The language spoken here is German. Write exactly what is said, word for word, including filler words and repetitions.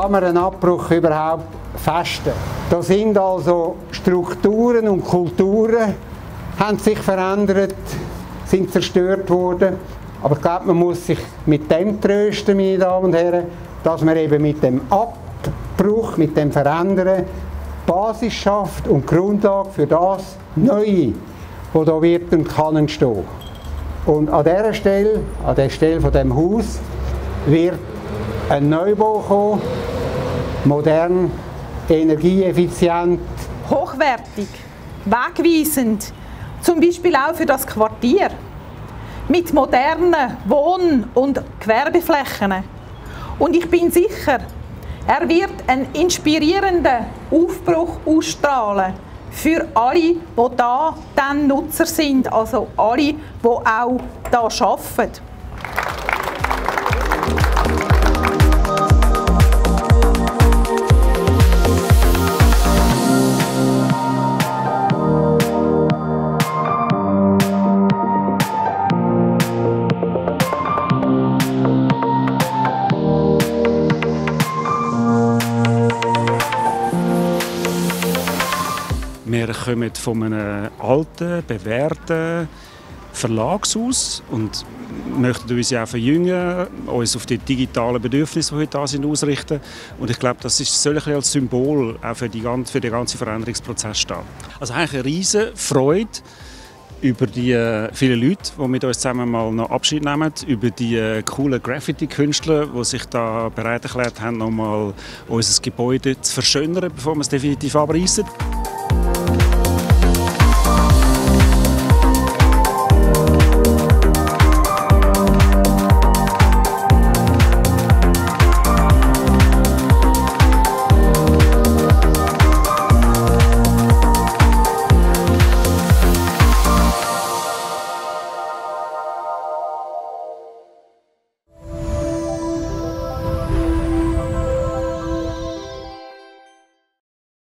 kann man einen Abbruch überhaupt feststellen? Da sind also Strukturen und Kulturen, haben sich verändert, sind zerstört worden. Aber ich glaube, man muss sich mit dem trösten, meine Damen und Herren, dass man eben mit dem Abbruch, mit dem Verändern, Basis schafft und Grundlage für das Neue, das da wird und kann entstehen. Und an dieser Stelle, an der Stelle von diesem Haus, wird ein Neubau kommen, modern, energieeffizient. Hochwertig, wegweisend, zum Beispiel auch für das Quartier. Mit modernen Wohn- und Gewerbeflächen. Und ich bin sicher, er wird einen inspirierenden Aufbruch ausstrahlen für alle, die da dann Nutzer sind, also alle, die auch da arbeiten. Wir kommen von einem alten, bewährten Verlagshaus und möchten uns ja auch verjüngen, uns auf die digitalen Bedürfnisse, die heute da sind, ausrichten. Und ich glaube, das ist, soll ein bisschen als Symbol auch für, die ganze, für den ganzen Veränderungsprozess stehen. Also eigentlich eine riesige Freude über die vielen Leute, die mit uns zusammen mal noch Abschied nehmen, über die coolen Graffiti-Künstler, die sich da bereit erklärt haben, noch mal unser Gebäude zu verschönern, bevor wir es definitiv abreißen.